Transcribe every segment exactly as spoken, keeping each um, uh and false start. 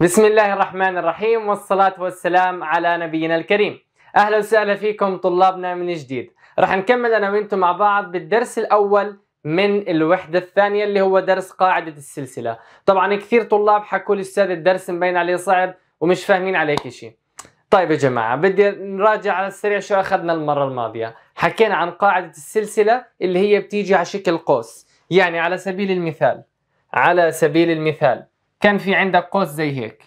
بسم الله الرحمن الرحيم، والصلاة والسلام على نبينا الكريم. أهلا وسهلا فيكم طلابنا من جديد. رح نكمل أنا وإنتم مع بعض بالدرس الأول من الوحدة الثانية اللي هو درس قاعدة السلسلة. طبعا كثير طلاب حكوا لي أستاذ الدرس مبين عليه صعب ومش فاهمين عليه شيء. طيب يا جماعة، بدي نراجع على السريع شو أخذنا المرة الماضية. حكينا عن قاعدة السلسلة اللي هي بتيجي على شكل قوس، يعني على سبيل المثال على سبيل المثال كان في عندك قوس زي هيك،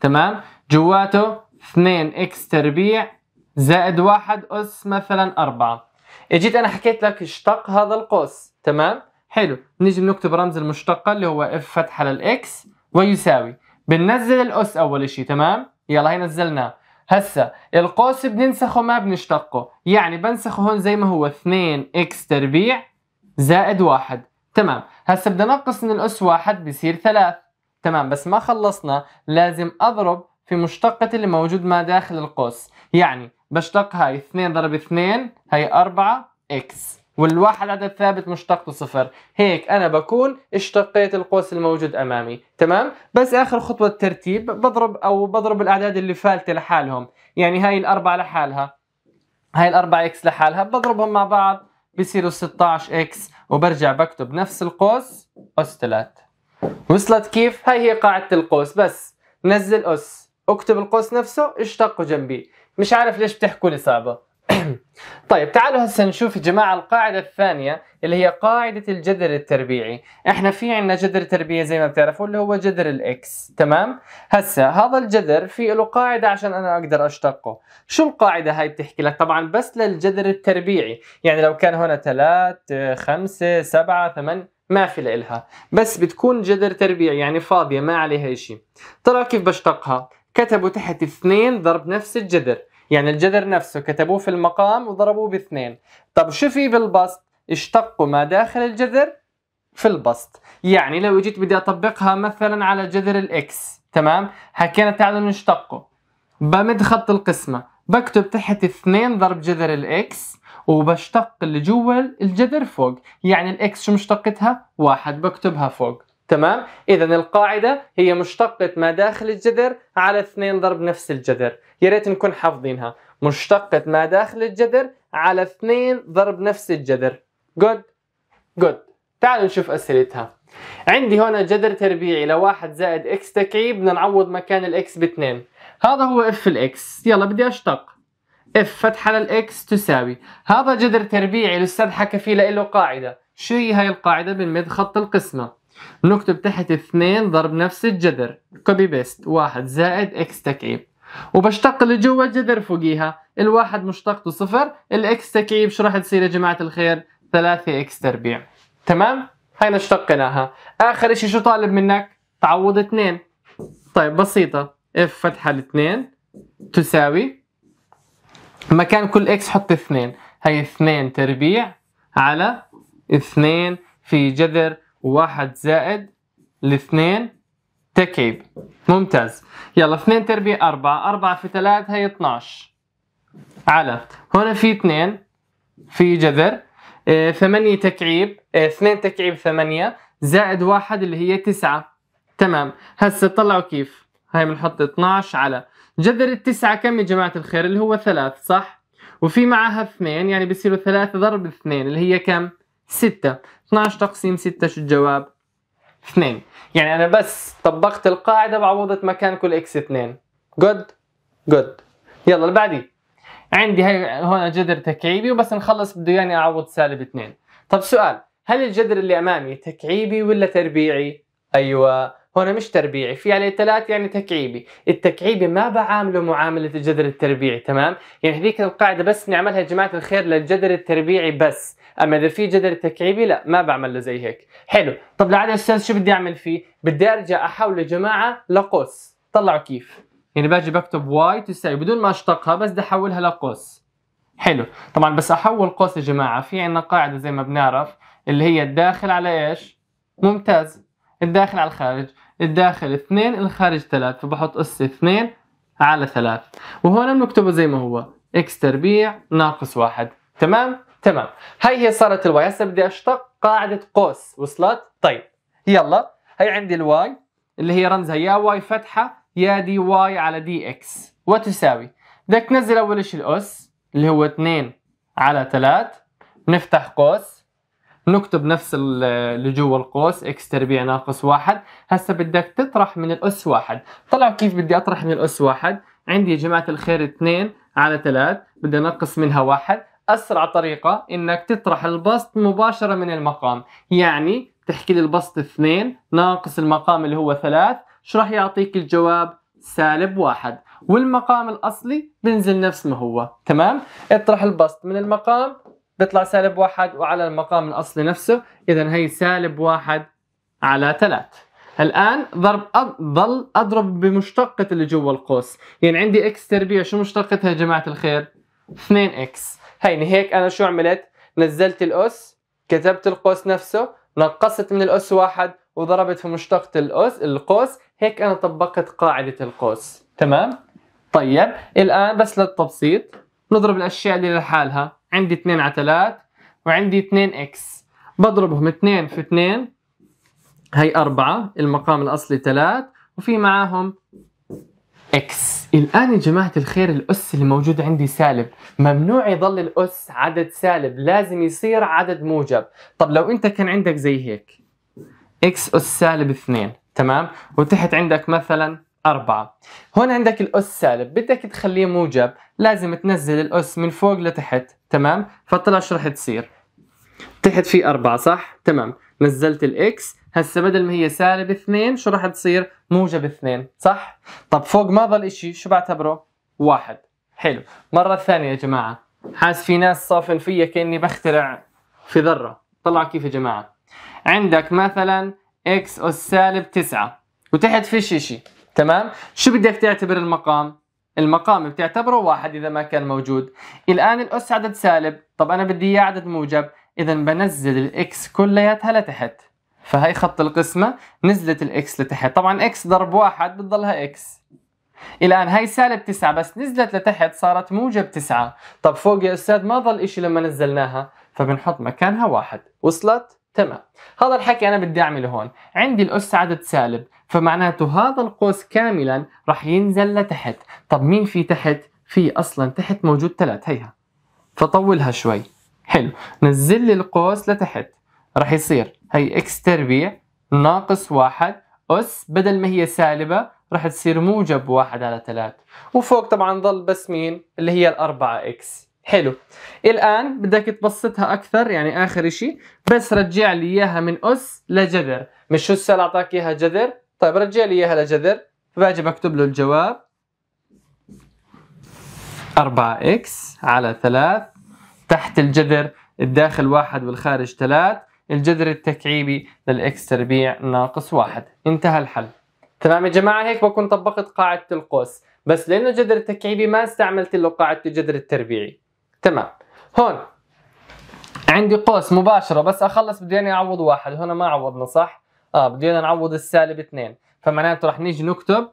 تمام؟ جواته اثنين اكس تربيع زائد واحد أس مثلا أربعة. اجيت أنا حكيت لك اشتق هذا القوس، تمام؟ حلو، نيجي بنكتب رمز المشتقة اللي هو اف فتحة للإكس ويساوي، بننزل الأس أول شيء، تمام؟ يلا هي نزلناه. هسا القوس بننسخه ما بنشتقه، يعني بنسخه هون زي ما هو اثنين اكس تربيع زائد واحد، تمام؟ هسا بدنا ننقص من الأس واحد بصير ثلاث، تمام؟ بس ما خلصنا، لازم اضرب في مشتقة اللي موجود ما داخل القوس، يعني بشتق هاي اثنين ضرب اثنين هاي أربعة اكس، والواحد عدد ثابت مشتقته صفر، هيك انا بكون اشتقيت القوس الموجود امامي، تمام؟ بس اخر خطوة الترتيب بضرب او بضرب الاعداد اللي فالتة لحالهم، يعني هاي الأربعة لحالها، هاي الأربعة اكس لحالها، بضربهم مع بعض بصيروا ستة عشر اكس، وبرجع بكتب نفس القوس أس ثلاثة. وصلت كيف؟ هاي هي قاعدة القوس، بس نزل أس، اكتب القوس نفسه، اشتقه جنبي. مش عارف ليش بتحكوا لي صعبة. طيب تعالوا هسا نشوف يا جماعة القاعدة الثانية اللي هي قاعدة الجذر التربيعي. احنا في عندنا جذر تربيعي زي ما بتعرفوا اللي هو جذر الإكس، تمام؟ هسا هذا الجذر في له قاعدة عشان أنا أقدر أشتقه. شو القاعدة هاي بتحكي لك؟ طبعا بس للجذر التربيعي، يعني لو كان هنا ثلاثة خمسة سبعة ثمانية ما في لإلها، بس بتكون جذر تربيعي يعني فاضية ما عليها شيء. ترى كيف بشتقها؟ كتبوا تحت اثنين ضرب نفس الجذر، يعني الجذر نفسه كتبوه في المقام وضربوه باثنين. طب شو في بالبسط؟ اشتقوا ما داخل الجذر في البسط، يعني لو جيت بدي أطبقها مثلا على جذر الإكس، تمام؟ حكينا تعالوا نشتقه، بمد خط القسمة، بكتب تحت اثنين ضرب جذر الإكس وبشتق اللي جوا الجذر فوق، يعني الاكس شو مشتقتها؟ واحد، بكتبها فوق، تمام؟ إذا القاعدة هي مشتقة ما داخل الجذر على اثنين ضرب نفس الجذر، يا ريت نكون حافظينها، مشتقة ما داخل الجذر على اثنين ضرب نفس الجذر، جود؟ جود، تعالوا نشوف أسئلتها. عندي هنا جذر تربيعي لواحد زائد اكس تكعيب، بدنا نعوض مكان الاكس باثنين، هذا هو اف الاكس، يلا بدي أشتق. اف فتحة للإكس تساوي، هذا جذر تربيعي الأستاذ حكى فيه له قاعدة، شو هي هاي القاعدة؟ بنمد خط القسمة، بنكتب تحت اثنين ضرب نفس الجذر، كوبي بيست، واحد زائد إكس تكعيب، وبشتق اللي جوا الجذر فوقيها، الواحد مشتقته صفر، الإكس تكعيب شو راح تصير يا جماعة الخير؟ ثلاثة إكس تربيع، تمام؟ هينا اشتقناها، آخر إشي شو طالب منك؟ تعوض اثنين، طيب بسيطة، اف فتحة الاثنين تساوي مكان كل اكس حط اثنين، هي اثنين تربيع على اثنين في جذر واحد زائد الاثنين تكعيب، ممتاز. يلا اثنين تربيع أربعة، أربعة في ثلاثة هي اثناشر، على هنا في اثنين في جذر ثمانية تكعيب، اثنين تكعيب ثمانية زائد واحد اللي هي تسعة، تمام؟ هسا طلعوا كيف، هي بنحط اثناشر على جذر التسعة كم يا جماعة الخير؟ اللي هو ثلاث، صح؟ وفي معها اثنين، يعني بيصيروا ثلاثة ضرب اثنين اللي هي كم؟ ستة، اثناشر تقسيم ستة شو الجواب؟ اثنين، يعني أنا بس طبقت القاعدة بعوضت مكان كل اكس اثنين، جود؟ جود. يلا اللي بعدي، عندي هي هون جذر تكعيبي وبس نخلص بده يعني أعوض سالب اثنين. طب سؤال، هل الجذر اللي أمامي تكعيبي ولا تربيعي؟ أيوه هنا مش تربيعي، في عليه ثلاث يعني تكعيبي، التكعيبي ما بعامله معاملة الجذر التربيعي، تمام؟ يعني هذيك القاعدة بس نعملها يا جماعة الخير للجذر التربيعي بس، أما إذا في جذر تكعيبي لا ما بعمل له زي هيك، حلو، طب العادة يا أستاذ شو بدي أعمل فيه؟ بدي أرجع أحوله يا جماعة لقوس، طلعوا كيف؟ يعني باجي بكتب واي تساوي بدون ما أشتقها بس بدي أحولها لقوس، حلو، طبعًا بس أحول قوس يا جماعة في عندنا قاعدة زي ما بنعرف اللي هي الداخل على إيش؟ ممتاز، الداخل على الخارج، الداخل اثنين الخارج ثلاثة، فبحط أس اثنين على ثلاثة، وهنا بنكتبه زي ما هو اكس تربيع ناقص واحد، تمام؟ تمام، هاي هي صارت الواي، هسا بدي أشتق قاعدة قوس، وصلت؟ طيب، يلا، هي عندي الواي اللي هي رمزها يا واي فتحة يا دي واي على دي اكس وتساوي. بدك تنزل اول شيء الاس اللي هو اتنين على ثلاثة، بنفتح قوس، نكتب نفس اللي جوا القوس اكس تربيع ناقص واحد. هسا بدك تطرح من الاس واحد، طلعوا كيف بدي اطرح من الاس واحد؟ عندي يا جماعة الخير اتنين على ثلاثة، بدي انقص منها واحد. اسرع طريقة انك تطرح البسط مباشرة من المقام، يعني تحكي لي البسط اتنين ناقص المقام اللي هو ثلاثة، شو راح يعطيك الجواب؟ سالب واحد، والمقام الاصلي بنزل نفس ما هو، تمام؟ اطرح البسط من المقام بيطلع سالب واحد وعلى المقام الاصلي نفسه، اذا هي سالب واحد على ثلاثة. الان ضرب ضل اضرب بمشتقة اللي جوا القوس، يعني عندي اكس تربيع شو مشتقتها يا جماعة الخير؟ اتنين اكس. هيني هيك انا شو عملت؟ نزلت الاس، كتبت القوس نفسه، نقصت من الاس واحد وضربت في مشتقة الاس القوس، هيك انا طبقت قاعدة القوس، تمام؟ طيب الان بس للتبسيط نضرب الاشياء اللي لحالها، عندي اتنين على ثلاثة وعندي اتنين اكس، بضربهم اتنين في اتنين هي أربعة، المقام الأصلي ثلاثة وفي معاهم اكس. الآن يا جماعة الخير الأس اللي موجود عندي سالب، ممنوع يضل الأس عدد سالب، لازم يصير عدد موجب. طب لو أنت كان عندك زي هيك اكس أس سالب اتنين، تمام؟ وتحت عندك مثلا أربعة، هون عندك الأس سالب، بدك تخليه موجب، لازم تنزل الأس من فوق لتحت، تمام؟ فطلع شو رح تصير؟ تحت في أربعة صح؟ تمام، نزلت الإكس، هسا بدل ما هي سالب اثنين شو راح تصير؟ موجب اثنين، صح؟ طب فوق ما ضل إشي شو بعتبره؟ واحد. حلو، مرة ثانية يا جماعة، حاس في ناس صافن فيا كأني بخترع في ذرة، طلعوا كيف يا جماعة؟ عندك مثلا إكس أس سالب تسعة وتحت فيش إشي، تمام؟ شو بدك تعتبر المقام؟ المقام بتعتبره واحد إذا ما كان موجود. الآن الأس عدد سالب، طب أنا بدي إياه عدد موجب، إذا بنزل الإكس كلياتها لتحت، فهي خط القسمة، نزلت الإكس لتحت، طبعا إكس ضرب واحد بتضلها إكس. الآن هي سالب تسعة بس نزلت لتحت صارت موجب تسعة، طب فوق يا أستاذ ما ضل إشي لما نزلناها، فبنحط مكانها واحد، وصلت؟ تمام. هذا الحكي أنا بدي أعمله هون، عندي الأس عدد سالب، فمعناته هذا القوس كاملا راح ينزل لتحت. طب مين في تحت؟ في أصلا تحت موجود ثلاث، هيها فطولها شوي. حلو، نزل لي القوس لتحت، راح يصير هي اكس تربيع ناقص واحد اس، بدل ما هي سالبة راح تصير موجب واحد على ثلاثة، وفوق طبعا ظل بس مين؟ اللي هي الأربعة اكس. حلو، الآن بدك تبسطها أكثر، يعني آخر شيء بس رجع لي إياها من اس لجذر، مش شو السؤال أعطاك إياها جذر؟ طيب رجع لي إياها لجذر، فباجي بكتب له الجواب أربعة اكس على ثلاثة، تحت الجذر الداخل واحد والخارج ثلاثة، الجذر التكعيبي للإكس تربيع ناقص واحد. انتهى الحل، تمام يا جماعة؟ هيك بكون طبقت قاعدة القوس، بس لأنه الجذر التكعيبي ما استعملت له قاعدة الجذر التربيعي، تمام. هون عندي قوس مباشرة، بس أخلص بدي أنا أعوض واحد، هنا ما عوضنا صح؟ آه بدي أنا أعوض السالب اثنين، فمعناته رح نيجي نكتب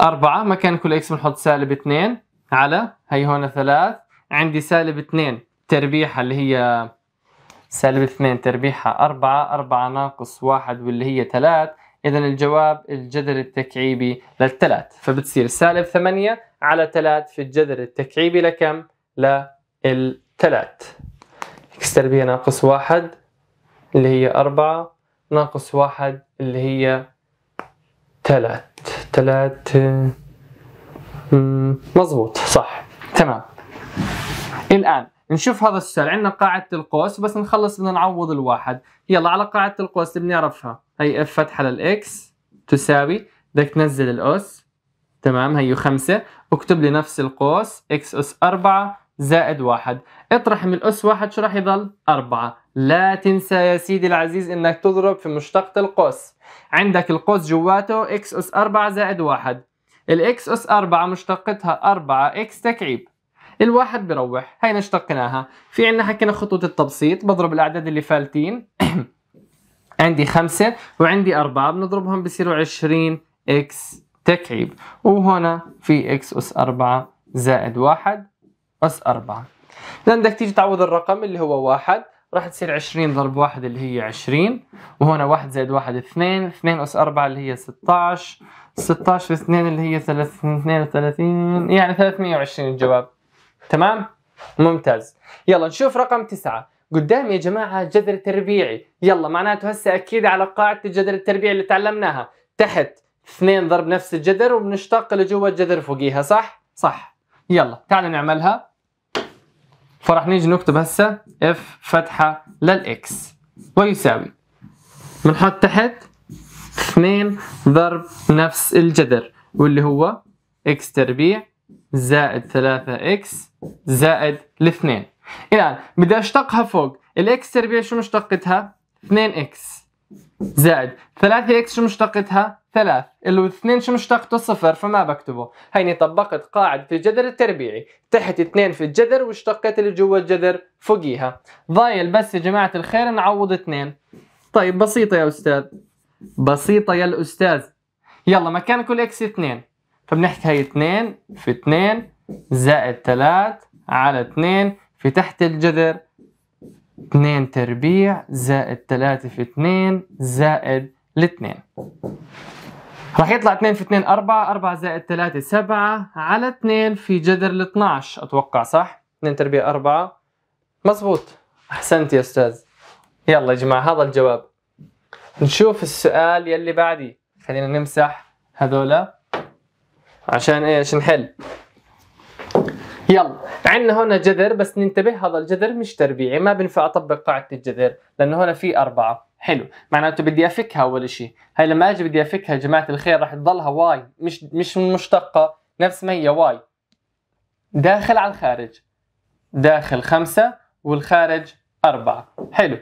أربعة مكان كل إكس بنحط سالب اثنين على هي هون ثلاثة، عندي سالب اثنين تربيعها اللي هي سالب اثنين تربيعها أربعة، أربعة ناقص واحد واللي هي ثلاثة، إذا الجواب الجذر التكعيبي للثلاث، فبتصير سالب ثمانية على ثلاثة في الجذر التكعيبي لكم؟ للثلاث. إكس تربيع ناقص واحد اللي هي أربعة ناقص واحد اللي هي ثلاثة، ثلاثة مظبوط صح، تمام. الآن نشوف هذا السؤال، عندنا قاعدة القوس بس نخلص بدنا نعوض الواحد، يلا على قاعدة القوس اللي بنعرفها، هي اف فتحة للإكس تساوي، بدك تنزل الأس، تمام هي خمسة، اكتب لي نفس القوس إكس أس أربعة زائد واحد، اطرح من الأس واحد شو راح يضل؟ أربعة. لا تنسى يا سيدي العزيز إنك تضرب في مشتقة القوس، عندك القوس جواته إكس أس أربعة زائد واحد، الإكس أس أربعة مشتقتها أربعة إكس تكعيب، الواحد بروح، هينا اشتقناها. في عنا حكينا خطوة التبسيط، بضرب الأعداد اللي فالتين عندي خمسة وعندي أربعة، بنضربهم بصيروا عشرين إكس تكعيب، وهنا في إكس أس أربعة زائد واحد أس أربعة. لأن بدك تيجي تعوض الرقم اللي هو واحد، راح تصير عشرين ضرب واحد اللي هي عشرين، وهنا واحد زائد واحد اثنين، اثنين أس أربعة اللي هي ستة عشر، ستة عشر في اثنين اللي هي اثنين وثلاثين، يعني ثلاثمئة وعشرين الجواب. تمام؟ ممتاز. يلا نشوف رقم تسعة. قدامي يا جماعة جذر تربيعي، يلا معناته هسه أكيد على قاعدة الجذر التربيعي اللي تعلمناها، تحت اثنين ضرب نفس الجذر وبنشتق لجوا الجذر فوقيها، صح؟ صح. يلا تعالوا نعملها. فراح نيجي نكتب هسه اف فتحة للإكس ويساوي، بنحط تحت اثنين ضرب نفس الجذر واللي هو اكس تربيع زائد ثلاثة اكس زائد الاثنين. الآن بدي أشتقها فوق، الاكس تربيع شو مشتقتها؟ اثنين اكس زائد ثلاثة اكس شو مشتقتها؟ ثلاث، الاثنين شو مشتقته؟ صفر، فما بكتبه. هيني طبقت قاعدة الجذر التربيعي، تحت اثنين في الجذر واشتقت اللي جوا الجذر فوقيها. ضايل بس يا جماعة الخير نعوض اثنين. طيب بسيطة يا أستاذ، بسيطة يا الأستاذ. يلا مكان كل اكس اثنين، فبنحكي هي اثنين في اثنين زائد ثلاثة على اثنين في تحت الجذر اثنين تربيع زائد ثلاثة في اثنين زائد الاثنين. راح يطلع اثنين في اثنين أربعة، أربعة زائد ثلاثة سبعة على اثنين في جذر ال اثنعش أتوقع، صح؟ اثنين تربيع أربعة، مظبوط، أحسنت يا أستاذ. يلا يا جماعة هذا الجواب. نشوف السؤال يلي بعدي، خلينا نمسح هذولا عشان إيش نحل. يلا عندنا هنا جذر، بس ننتبه هذا الجذر مش تربيعي، ما بنفع أطبق قاعدة الجذر لأنه هنا في أربعة. حلو، معناته بدي افكها اول شيء، هاي لما اجي بدي افكها يا جماعه الخير راح تضلها واي، مش مش مشتقه نفس ما هي واي. داخل على الخارج، داخل خمسة والخارج أربعة. حلو،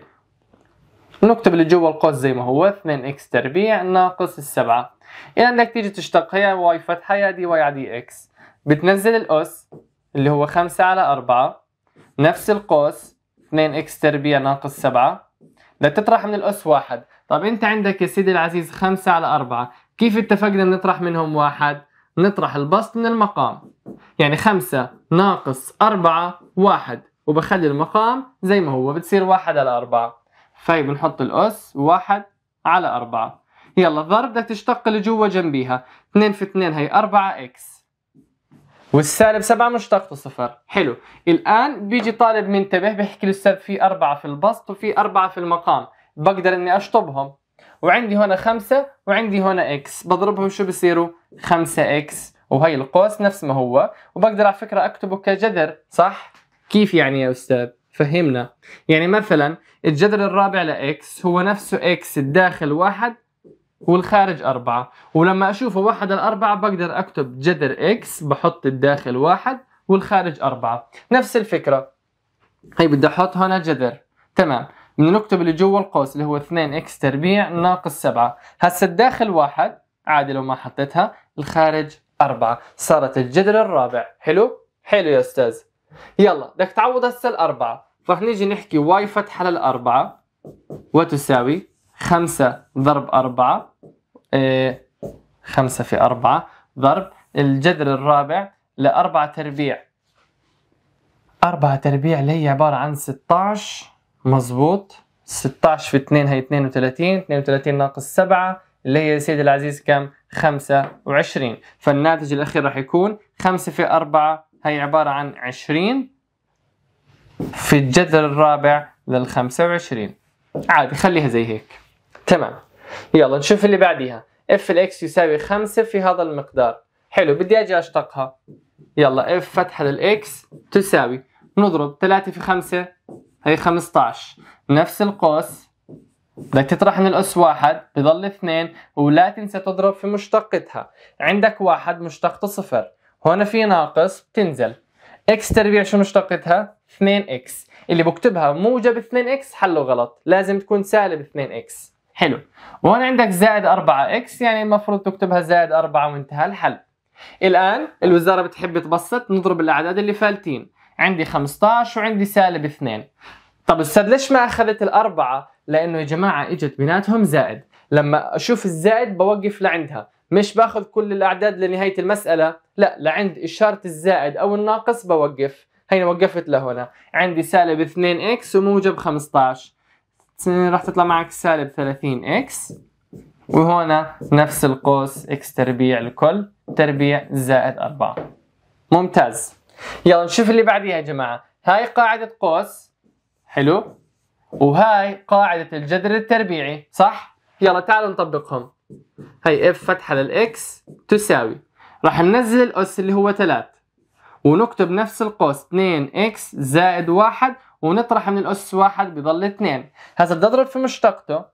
نكتب اللي جوا القوس زي ما هو، اثنين اكس تربيع ناقص السبعة. اذا بدك تيجي تشتق هي واي فتحه يا دي واي عادي اكس، بتنزل الاس اللي هو خمسة على أربعة، نفس القوس اثنين اكس تربيع ناقص سبعة، بدك تطرح من الأس واحد. طب أنت عندك يا سيدي العزيز خمسة على أربعة، كيف اتفقنا نطرح منهم واحد؟ نطرح البسط من المقام، يعني خمسة ناقص أربعة واحد، وبخلي المقام زي ما هو، بتصير واحد على أربعة، فهي بنحط الأس واحد على أربعة. يلا الضرب بدك تشتق اللي جوا جنبيها، اثنين في اثنين هي أربعة إكس، والسالب سبعة مشتقته صفر. حلو، الآن بيجي طالب منتبه بيحكي له الأستاذ في أربعة في البسط وفي أربعة في المقام، بقدر إني أشطبهم، وعندي هنا خمسة وعندي هنا إكس، بضربهم شو بصيروا؟ خمسة إكس، وهي القوس نفس ما هو، وبقدر على فكرة أكتبه كجذر، صح؟ كيف يعني يا أستاذ؟ فهمنا، يعني مثلا الجذر الرابع لإكس هو نفسه إكس الداخل واحد والخارج أربعة، ولما أشوفه واحد على أربعة بقدر أكتب جذر إكس بحط الداخل واحد والخارج أربعة، نفس الفكرة. هي بدي أحط هنا جذر، تمام، بدنا نكتب اللي جوا القوس اللي هو اثنين إكس تربيع ناقص سبعة، هسا الداخل واحد عادي لو ما حطيتها، الخارج أربعة، صارت الجذر الرابع. حلو؟ حلو يا أستاذ. يلا بدك تعوض هسا الأربعة، رح نيجي نحكي واي فتحة للأربعة وتساوي خمسة ضرب أربعة، إيه خمسة في أربعة ضرب الجذر الرابع لأربعة تربيع، أربعة تربيع اللي هي عبارة عن ستة عشر، مظبوط، ستة عشر في اثنين هي اثنين وثلاثين، اثنين وثلاثين ناقص سبعة اللي هي يا سيدي العزيز كم؟ خمسة وعشرين، فالناتج الأخير راح يكون خمسة في أربعة هي عبارة عن عشرين في الجذر الرابع لل خمسة وعشرين، عادي خليها زي هيك. تمام، يلا نشوف اللي بعديها، اف الاكس يساوي خمسة في هذا المقدار. حلو، بدي اجي اشتقها، يلا اف فتحة للاكس تساوي، نضرب ثلاثة في خمسة هي خمسة عشر، نفس القوس بدك تطرح من الأس واحد بضل اثنين، ولا تنسى تضرب في مشتقتها، عندك واحد مشتقته صفر، هنا في ناقص بتنزل، اكس تربيع شو مشتقتها؟ اثنين اكس، اللي بكتبها موجب اثنين اكس حله غلط، لازم تكون سالب اثنين اكس. حلو، وهون عندك زائد أربعة اكس، يعني المفروض تكتبها زائد أربعة وانتهى الحل. الآن الوزارة بتحب تبسط، نضرب الأعداد اللي فالتين، عندي خمسة عشر وعندي سالب اثنين. طب أستاذ ليش ما أخذت الأربعة؟ لأنه يا جماعة إجت بيناتهم زائد، لما أشوف الزائد بوقف لعندها، مش باخذ كل الأعداد لنهاية المسألة، لا لعند إشارة الزائد أو الناقص بوقف. هي وقفت لهنا، عندي سالب اثنين اكس وموجب خمسة عشر، راح تطلع معك سالب ثلاثين اكس، وهنا نفس القوس اكس تربيع لكل تربيع زائد أربعة. ممتاز. يلا نشوف اللي بعديها يا جماعة. هاي قاعدة قوس، حلو، وهاي قاعدة الجذر التربيعي، صح؟ يلا تعالوا نطبقهم. هي اف فتحة للإكس تساوي، راح ننزل الأس اللي هو ثلاثة ونكتب نفس القوس اثنين اكس زائد واحد ونطرح من الأس واحد بضل اثنين. هسا بدي أضرب في مشتقته،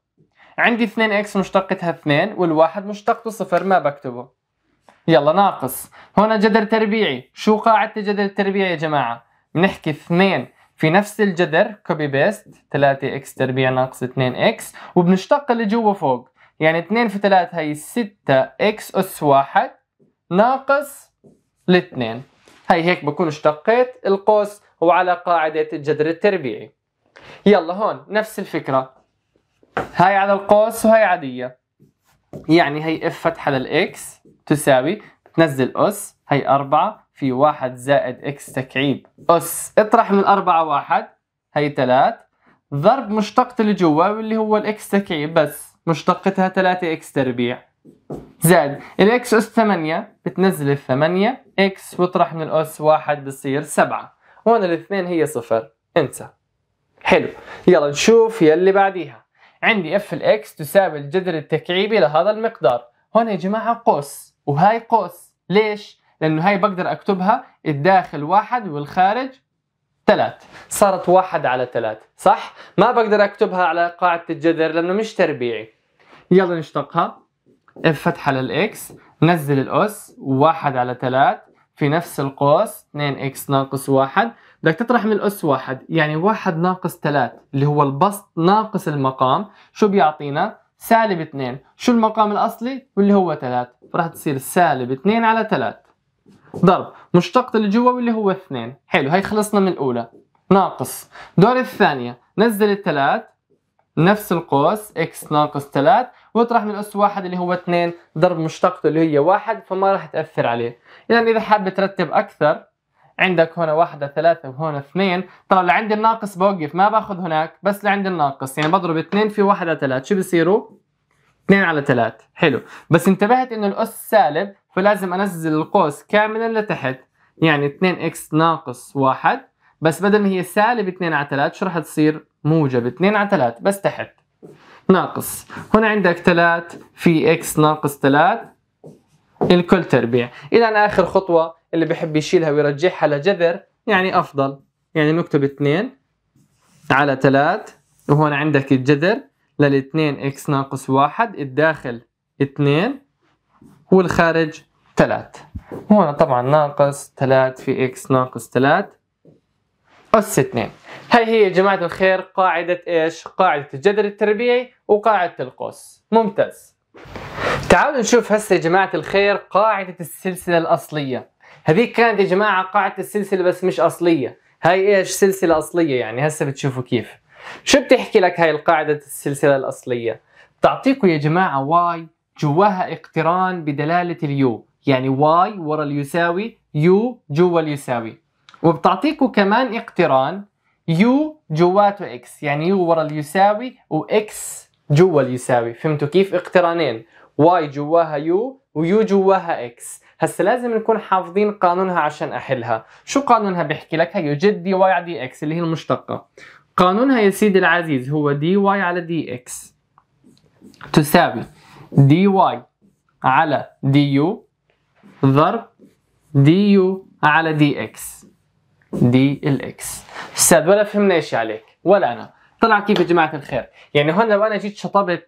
عندي اثنين اكس مشتقتها اثنين والواحد مشتقته صفر، ما بكتبه. يلا ناقص، هنا جذر تربيعي، شو قاعدة الجذر التربيعي يا جماعة؟ بنحكي اثنين في نفس الجذر كوبي بيست، ثلاثة اكس تربيع ناقص اثنين اكس، وبنشتق اللي جوا فوق، يعني اثنين في ثلاثة هي ستة اكس أس واحد ناقص الاثنين. هي هيك بكون اشتقيت القوس وعلى قاعدة الجذر التربيعي. يلا هون نفس الفكرة، هاي على القوس وهي عادية، يعني هي اف فتحة للإكس تساوي، تنزل أس، هي أربعة في واحد زائد إكس تكعيب أس، اطرح من الأربعة واحد، هي ثلاثة، ضرب مشتقة اللي جوا واللي هو الإكس تكعيب بس، مشتقتها ثلاثة إكس تربيع، زائد الإكس أس ثمانية، بتنزل الثمانية إكس واطرح من الأس واحد بصير سبعة، هون الاثنين هي صفر، انسى. حلو، يلا نشوف يلي بعديها. عندي اف الاكس تساوي الجذر التكعيبي لهذا المقدار، هون يا جماعه قوس وهاي قوس، ليش؟ لانه هاي بقدر اكتبها الداخل واحد والخارج ثلاثة، صارت واحد على ثلاثة، صح؟ ما بقدر اكتبها على قاعده الجذر لانه مش تربيعي. يلا نشتقها، اف فتحه للاكس، نزل الاس، واحد على ثلاثة في نفس القوس اثنين اكس ناقص واحد، بدك تطرح من الأس واحد، يعني واحد ناقص ثلاثة اللي هو البسط ناقص المقام، شو بيعطينا؟ سالب اثنين، شو المقام الأصلي؟ واللي هو ثلاثة، راح تصير سالب اثنين على ثلاثة، ضرب مشتقة اللي جوا واللي هو اثنين، حلو، هي خلصنا من الأولى، ناقص، دور الثانية، نزل الثلاث، نفس القوس اكس ناقص ثلاثة واطرح من الأس واحد اللي هو اثنين، ضرب مشتقته اللي هي واحد فما راح تأثر عليه، يعني إذا حابب ترتب أكثر عندك هنا واحدة ثلاثة وهنا اثنين، طلع لعندي الناقص بوقف ما باخذ هناك، بس لعندي الناقص يعني بضرب اثنين في واحدة ثلاثة، شو بصيروا؟ اثنين على ثلاثة، حلو، بس انتبهت إنه الأس سالب فلازم أنزل القوس كاملا لتحت، يعني اثنين اكس ناقص واحد، بس بدل ما هي سالب اثنين على ثلاثة شو راح تصير؟ موجب اثنين على ثلاثة بس تحت، ناقص، هنا عندك ثلاثة في اكس ناقص ثلاثة الكل تربيع، إلى آخر خطوة اللي بحب يشيلها ويرجعها لجذر يعني أفضل، يعني نكتب اثنين على ثلاثة وهون عندك الجذر للاثنين اكس ناقص واحد، الداخل اثنين والخارج ثلاثة، هون طبعا ناقص ثلاثة في اكس ناقص ثلاثة أس اثنين. هاي هي يا جماعة الخير قاعدة ايش؟ قاعدة الجذر التربيعي وقاعدة القوس. ممتاز. تعالوا نشوف هسه يا جماعة الخير قاعدة السلسلة الأصلية. هذيك كانت يا جماعة قاعدة السلسلة بس مش أصلية، هاي ايش؟ سلسلة أصلية، يعني هسه بتشوفوا كيف. شو بتحكي لك هاي القاعدة السلسلة الأصلية؟ بتعطيكم يا جماعة واي جواها اقتران بدلالة اليو، يعني واي ورا اليساوي يو جوا اليساوي، وبتعطيكم كمان اقتران يو جواته اكس، يعني يو ورا اليساوي واكس جوا اليساوي، فهمتوا كيف؟ اقترانين، واي جواها يو ويو جواها اكس. هسه لازم نكون حافظين قانونها عشان احلها. شو قانونها؟ بيحكي لك هي يوجد دي واي على دي اكس اللي هي المشتقة. قانونها يا سيدي العزيز هو دي واي على دي اكس تساوي دي واي على دي يو ضرب دي يو على دي اكس، دي الاكس. استاذ ولا فهمنا ايش عليك ولا انا، طلع كيف يا جماعة الخير؟ يعني هون لو انا جيت شطبت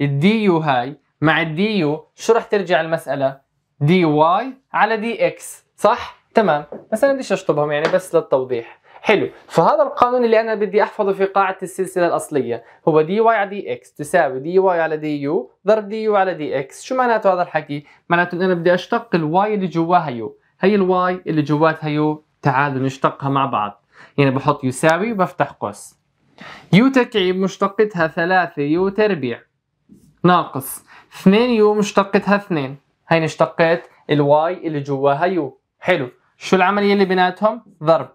الدي يو هاي مع الدي يو شو رح ترجع المسألة؟ دي واي على دي اكس، صح؟ تمام، بس انا بديش اشطبهم يعني بس للتوضيح. حلو، فهذا القانون اللي انا بدي احفظه في قاعدة السلسلة الأصلية هو دي واي على دي اكس تساوي دي واي على دي يو ضرب دي يو على دي اكس. شو معناته هذا الحكي؟ معناته ان انا بدي اشتق الواي اللي جواها يو، هي الواي اللي جواتها يو تعالوا نشتقها مع بعض، يعني بحط يساوي وبفتح قوس، يو تكعيب مشتقتها ثلاثة يو تربيع ناقص اثنين يو مشتقتها اثنين، هيني اشتقيت الواي اللي جواها يو، حلو، شو العملية اللي بيناتهم؟ ضرب.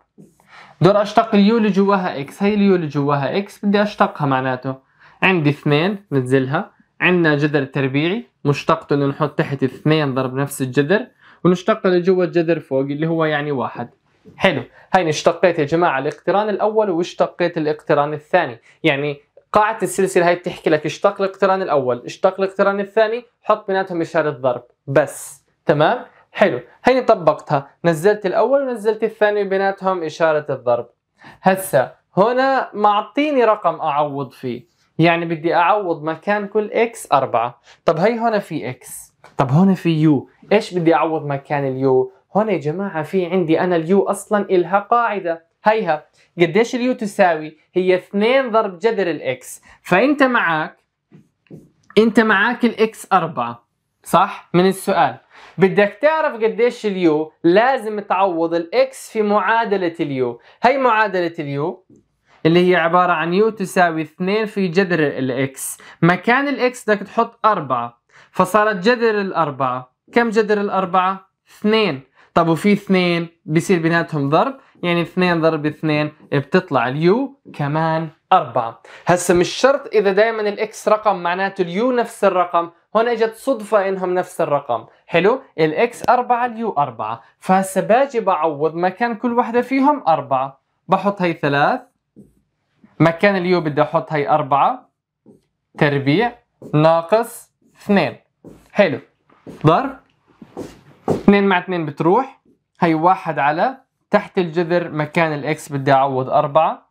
دور اشتق اليو اللي جواها اكس، هي اليو اللي جواها اكس بدي اشتقها معناته. عندي اثنين بنزلها، عندنا جذر تربيعي مشتقته انه نحط تحت اثنين ضرب نفس الجذر، ونشتق اللي جوا الجذر فوق اللي هو يعني واحد. حلو، هيني اشتقيت يا جماعة الاقتران الأول واشتقيت الاقتران الثاني، يعني قاعدة السلسلة هاي بتحكي لك اشتق الاقتران الأول، اشتق الاقتران الثاني، حط بيناتهم إشارة ضرب، بس، تمام؟ حلو، هيني طبقتها، نزلت الأول ونزلت الثاني بيناتهم إشارة الضرب. هسا هنا معطيني رقم أعوض فيه، يعني بدي أعوض مكان كل إكس أربعة، طب هي هنا في إكس، طب هنا في يو، إيش بدي أعوض مكان اليو؟ هون يا جماعة في عندي أنا اليو أصلاً إلها قاعدة، هيها قديش اليو تساوي؟ هي اثنين ضرب جذر الإكس، فأنت معك أنت معك الإكس أربعة، صح؟ من السؤال بدك تعرف قديش اليو لازم تعوض الإكس في معادلة اليو، هي معادلة اليو اللي هي عبارة عن يو تساوي اثنين في جذر الإكس، مكان الإكس بدك تحط أربعة، فصارت جذر الأربعة، كم جذر الأربعة؟ اثنين. طب وفي اثنين بيصير بيناتهم ضرب، يعني اثنين ضرب اثنين بتطلع اليو كمان أربعة. هسا مش شرط إذا دائما الإكس رقم معناته اليو نفس الرقم، هون إجت صدفة إنهم نفس الرقم، حلو؟ الإكس أربعة اليو أربعة، فهسا باجي بعوض مكان كل واحدة فيهم أربعة، بحط هي ثلاث، مكان اليو بدي أحط هي أربعة تربيع ناقص اثنين، حلو؟ ضرب اثنين مع اثنين بتروح، هي واحد على تحت الجذر مكان الاكس بدي اعوض أربعة،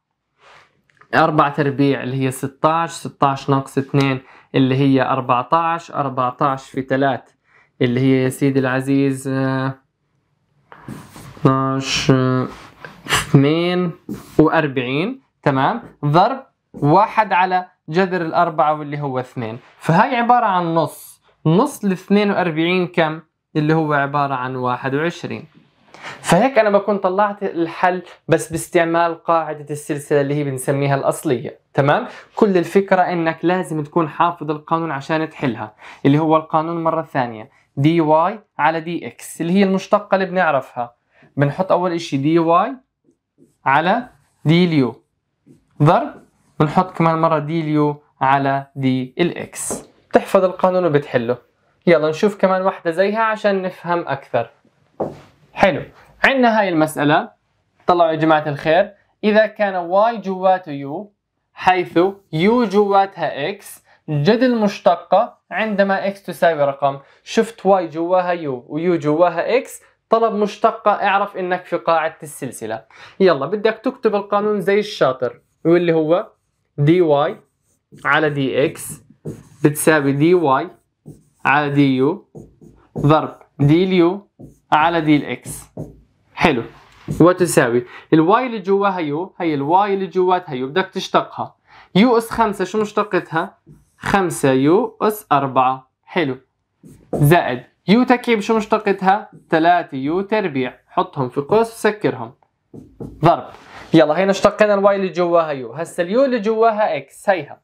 أربعة تربيع اللي هي ستة عشر، ستة عشر ناقص اثنين اللي هي أربعة عشر، أربعة عشر في ثلاثة اللي هي يا سيدي العزيز اثني عشر، اثنين وأربعين، تمام؟ ضرب واحد على جذر الأربعة واللي هو اثنين، فهي عبارة عن نص، نص ل اثنين وأربعين كم؟ اللي هو عبارة عن واحد وعشرين. فهيك أنا بكون طلعت الحل بس باستعمال قاعدة السلسلة اللي هي بنسميها الأصلية، تمام؟ كل الفكرة إنك لازم تكون حافظ القانون عشان تحلها، اللي هو القانون مرة ثانية دي واي على دي إكس اللي هي المشتقة اللي بنعرفها، بنحط أول إشي دي واي على دي اليو ضرب، بنحط كمان مرة دي اليو على دي الإكس، بتحفظ القانون وبتحله. يلا نشوف كمان واحدة زيها عشان نفهم أكثر. حلو، عندنا هاي المسألة، طلعوا يا جماعة الخير، إذا كان واي جواته يو حيث يو جواتها إكس، جد المشتقة عندما إكس تساوي رقم، شفت واي جواها يو ويو جواها إكس، طلب مشتقة اعرف إنك في قاعدة السلسلة. يلا بدك تكتب القانون زي الشاطر، واللي هو دي واي على دي إكس بتساوي دي واي على دي يو ضرب دي اليو على دي الاكس، حلو، وتساوي الواي اللي جواها يو، هي الواي اللي جواتها يو بدك تشتقها، يو اس خمسة شو مشتقتها؟ خمسة يو اس أربعة، حلو، زائد يو تكعيب شو مشتقتها؟ ثلاثة يو تربيع، حطهم في قوس وسكرهم ضرب. يلا هينا اشتقينا الواي اللي جواها يو، هسا اليو اللي جواها اكس، هيها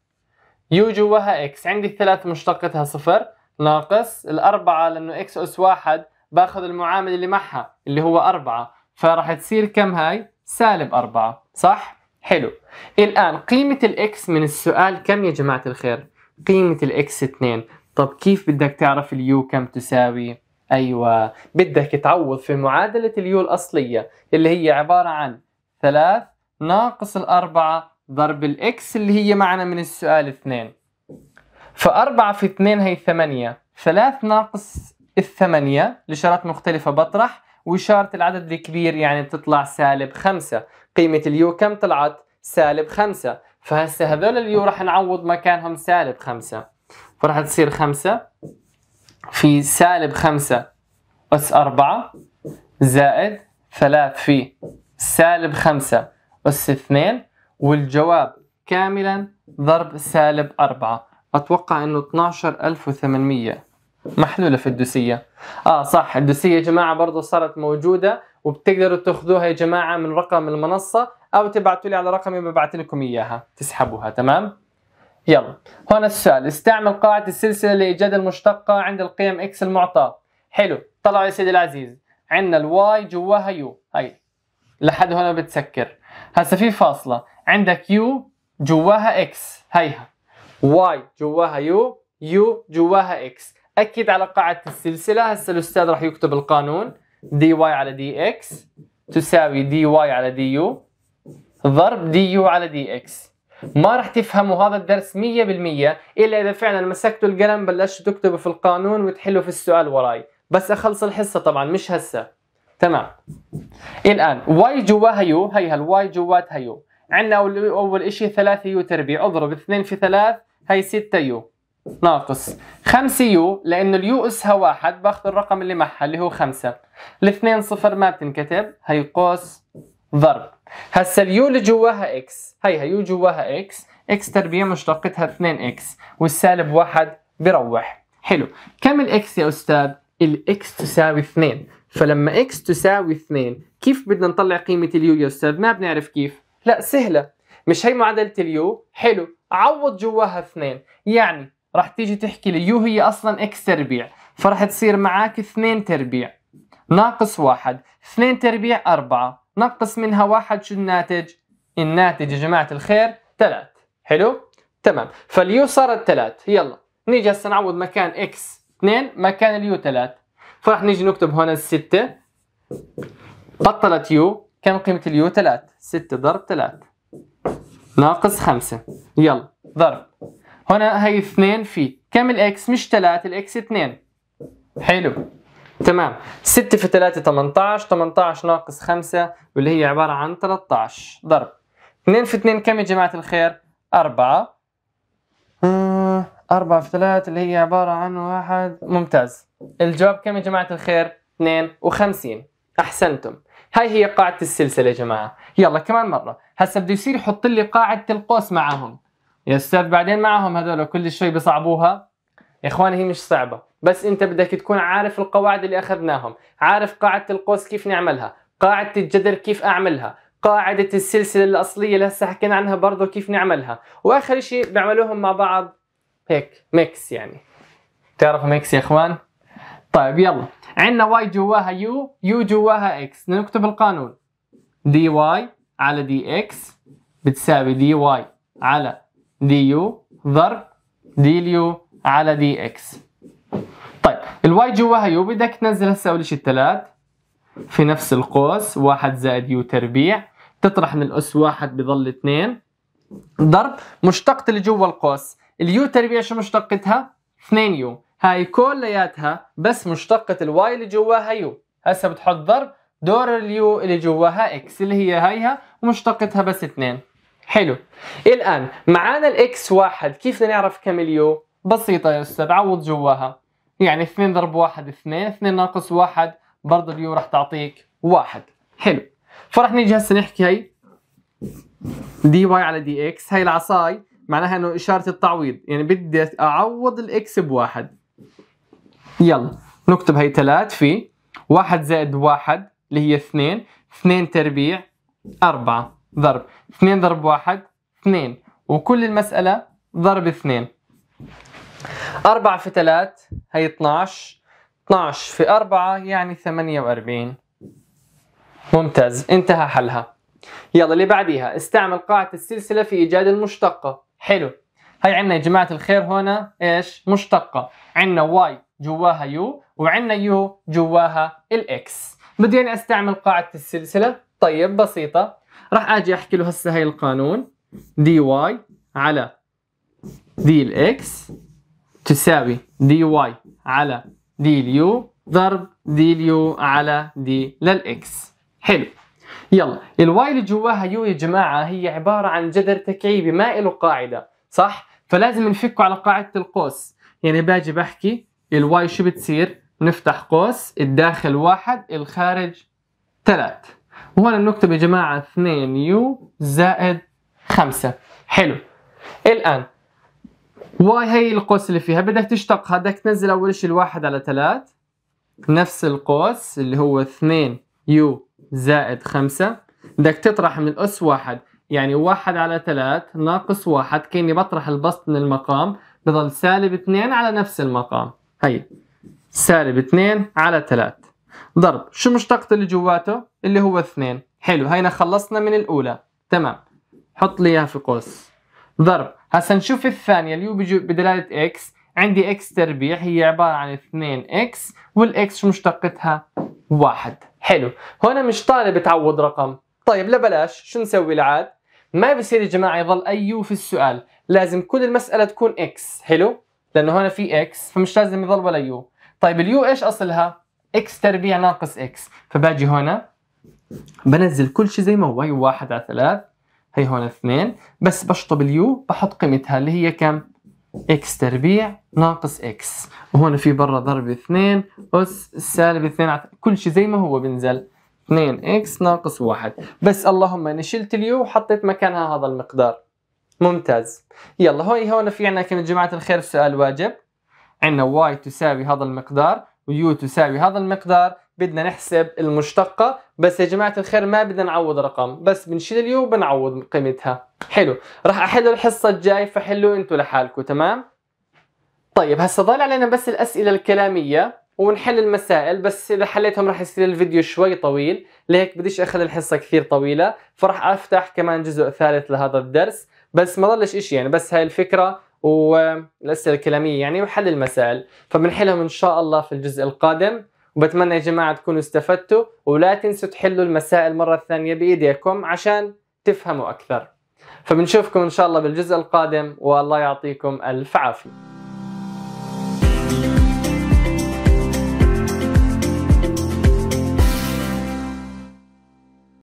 يو جواها اكس، عندي الثلاث مشتقتها صفر ناقص الأربعة، لأنه إكس أس واحد باخذ المعامل اللي معها اللي هو أربعة، فراح تصير كم هاي؟ سالب أربعة، صح؟ حلو، الآن قيمة الإكس من السؤال كم يا جماعة الخير؟ قيمة الإكس اثنين، طب كيف بدك تعرف اليو كم تساوي؟ أيوه بدك تعوض في معادلة اليو الأصلية اللي هي عبارة عن ثلاثة ناقص الأربعة ضرب الإكس اللي هي معنا من السؤال اثنين، فأربعة في اثنين هي ثمانية، ثلاثة ناقص الثمانية، الإشارات مختلفة بطرح، وإشارة العدد الكبير يعني بتطلع سالب خمسة، قيمة اليو كم طلعت؟ سالب خمسة، فهسا هذول اليو راح نعوض مكانهم سالب خمسة، فراح تصير خمسة في سالب خمسة أس أربعة زائد ثلاثة في سالب خمسة أس اثنين، والجواب كاملا ضرب سالب أربعة. أتوقع إنه اثني عشر ألف وثمانمية محلولة في الدوسية. آه صح، الدوسية يا جماعة برضه صارت موجودة، وبتقدروا تاخذوها يا جماعة من رقم المنصة أو تبعتوا لي على رقمي ببعث لكم إياها تسحبوها، تمام؟ يلا، هون السؤال استعمل قاعدة السلسلة لإيجاد المشتقة عند القيم إكس المعطاة. حلو، طلعوا يا سيدي العزيز، عندنا الواي جواها يو، هي لحد هنا بتسكر. هسا في فاصله، عندك يو جواها اكس، هيها واي جواها يو، يو جواها اكس. اكد على قاعده السلسله. هسا الاستاذ راح يكتب القانون دي واي على دي اكس تساوي دي واي على دي يو ضرب دي يو على دي اكس. ما راح تفهموا هذا الدرس مية بالمية الا اذا فعلا مسكتوا القلم بلشتوا تكتبوا في القانون وتحلوا في السؤال وراي، بس اخلص الحصه طبعا مش هسه. تمام. الان واي جواها يو، هيها الواي جواتها يو. عندنا اول اول شيء ثلاثة يو تربيع، اضرب اثنين في ثلاث هي ستة يو ناقص خمسة يو، لانه اليو اسها واحد باخذ الرقم اللي معها اللي هو خمسة. الاثنين صفر ما بتنكتب، هي قوس ضرب. هسا اليو اللي جواها اكس، هيها يو جواها اكس، اكس تربيع مشتقتها اثنين اكس والسالب واحد بروح. حلو. كم الاكس يا استاذ؟ الاكس تساوي اثنين، فلما اكس تساوي اثنين كيف بدنا نطلع قيمة اليو يا استاذ؟ ما بنعرف كيف. لا سهلة، مش هي معادلة اليو. حلو، عوض جواها اثنين، يعني راح تيجي تحكي لي يو هي اصلا اكس تربيع، فراح تصير معك اثنين تربيع ناقص واحد، اثنين تربيع أربعة، نقص منها واحد، شو الناتج؟ الناتج يا جماعة الخير ثلاث. حلو؟ تمام، فاليو صارت ثلاث. يلا نيجي هسه نعوض مكان اكس اثنين مكان اليو ثلاث، فراح نيجي نكتب هنا ستة، بطلت يو، كم قيمة اليو؟ ثلاث، ستة ضرب ثلاث ناقص خمسة. يلا ضرب هنا هي اثنين في كم الاكس؟ مش ثلاث، الاكس اثنين. حلو تمام، ستة في ثلاثة ثمانية عشر، ثمانية عشر ناقص خمسة واللي هي عبارة عن ثلاثة عشر ضرب اثنين في اثنين كم يا جماعة الخير؟ أربعة، أربعة في ثلاثة اللي هي عبارة عن واحد. ممتاز، الجواب كم يا جماعة الخير؟ اثنين وخمسين. أحسنتم. هاي هي قاعدة السلسلة يا جماعة. يلا كمان مرة، هسا بده يصير يحط لي قاعدة القوس معهم يا أستاذ، بعدين معهم هذول كل شوي بصعبوها. يا إخواني هي مش صعبة، بس أنت بدك تكون عارف القواعد اللي أخذناهم، عارف قاعدة القوس كيف نعملها، قاعدة الجذر كيف أعملها، قاعدة السلسلة الأصلية اللي هسا حكينا عنها برضه كيف نعملها، وآخر شيء بيعملوهم مع بعض هيك ميكس، يعني تعرف ميكس يا إخوان؟ طيب يلا، عندنا واي جواها يو، يو جواها اكس، نكتب القانون دي واي على دي اكس بتساوي دي واي على دي يو ضرب دي اليو على دي اكس. طيب الواي جواها يو بدك تنزل هسه اول شيء الثلاث في نفس القوس، واحد زائد يو تربيع، تطرح من الاس واحد بضل اثنين ضرب مشتقة اللي جوا القوس، اليو تربيع شو مشتقتها؟ اثنين يو، هاي كلياتها بس مشتقة الواي اللي جواها يو. هسه بتحط ضرب دور اليو اللي جواها اكس اللي هي هيها ومشتقتها بس اثنين. حلو. الآن معانا الاكس واحد، كيف بدنا نعرف كم اليو؟ بسيطة يا أستاذ، عوض جواها، يعني اثنين ضرب واحد اثنين، اثنين ناقص واحد برضه اليو راح تعطيك واحد. حلو، فراح نيجي هسه نحكي هي دي واي على دي اكس، هي العصاي معناها انه إشارة التعويض، يعني بدي أعوض الاكس بواحد. يلا نكتب هي ثلاثة في واحد زائد واحد اللي هي اثنين، اثنين تربيع أربعة ضرب اثنين ضرب واحد اثنين، وكل المسألة ضرب اثنين. أربعة في ثلاثة هي اثنعش، اثنعش في أربعة يعني ثمانية وأربعين. ممتاز، انتهى حلها. يلا اللي بعديها استعمل قاعدة السلسلة في إيجاد المشتقة. حلو، هي عندنا يا جماعة الخير هنا ايش؟ مشتقة، عندنا واي جواها يو وعندنا يو جواها الاكس. بدي أنا استعمل قاعدة السلسلة. طيب بسيطة، راح اجي احكي له هسه هي القانون دي واي على دي الاكس تساوي دي واي على دي اليو ضرب دي اليو على دي للاكس. حلو، يلا الواي اللي جواها يو يا جماعة هي عبارة عن جذر تكعيبي ما له قاعدة، صح؟ فلازم نفكه على قاعدة القوس، يعني باجي بحكي الواي شو بتصير؟ نفتح قوس، الداخل واحد الخارج ثلاث، وهنا بنكتب يا جماعة اثنين يو زائد خمسة. حلو، الآن واي هي القوس اللي فيها بدك تشتقها، بدك تنزل أول شيء الواحد على ثلاث نفس القوس اللي هو اثنين يو زائد خمسة، بدك تطرح من الأس واحد، يعني واحد على ثلاث ناقص واحد، كأني بطرح البسط من المقام بضل سالب اثنين على نفس المقام، هي سالب اثنين على ثلاث، ضرب شو مشتقة اللي جواته اللي هو اثنين. حلو، هينا خلصنا من الاولى، تمام. حط لي اياها في قوس. ضرب هسا نشوف الثانيه اللي هو بدلاله اكس. عندي اكس تربيع هي عباره عن اثنين اكس، والاكس شو مشتقتها؟ واحد. حلو، هنا مش طالب تعوض رقم. طيب لا بلاش، شو نسوي العاد؟ ما بصير يا جماعه يظل اي يو في السؤال، لازم كل المساله تكون اكس. حلو، لانه هنا في اكس فمش لازم يظل ولا يو. طيب اليو ايش اصلها؟ اكس تربيع ناقص اكس، فباجي هنا بنزل كل شيء زي ما هو. هي واحد على ثلاث، هي هون اثنين، بس بشطب اليو بحط قيمتها اللي هي كم؟ اكس تربيع ناقص اكس، وهون في برا ضرب اثنين اس سالب اثنين على كل شيء زي ما هو بنزل اثنين اكس ناقص واحد، بس اللهم اني شلت اليو وحطيت مكانها هذا المقدار. ممتاز. يلا هون هون في عندنا كم جماعة الخير سؤال واجب؟ عندنا واي تساوي هذا المقدار ويو تساوي هذا المقدار، بدنا نحسب المشتقة، بس يا جماعة الخير ما بدنا نعوض رقم، بس بنشيل اليو وبنعوض قيمتها. حلو، راح احله الحصة الجاي، فحلوا انتوا لحالكم، تمام؟ طيب هسا ضل علينا بس الأسئلة الكلامية ونحل المسائل، بس إذا حليتهم راح يصير الفيديو شوي طويل، لهيك بديش أخلي الحصة كثير طويلة، فراح أفتح كمان جزء ثالث لهذا الدرس، بس ما ضلش إشي يعني، بس هاي الفكرة والأسئلة الكلامية يعني وحل المسائل، فبنحلهم إن شاء الله في الجزء القادم. وبتمنى يا جماعة تكونوا استفدتوا، ولا تنسوا تحلوا المسائل مرة ثانية بإيديكم عشان تفهموا أكثر. فبنشوفكم إن شاء الله بالجزء القادم، والله يعطيكم ألف عافية.